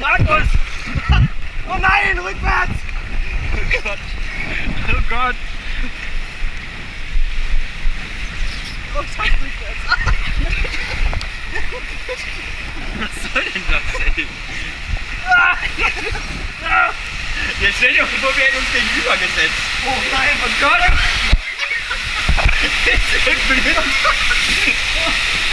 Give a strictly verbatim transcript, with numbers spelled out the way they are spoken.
Markus! Oh nein, rückwärts! Oh Gott! Oh Gott! Oh, das heißt rückwärts! Was soll denn das, ey? Jetzt stell dir vor, wir hätten uns gegenüber gesetzt. Oh nein, oh Gott! Ich bin hin und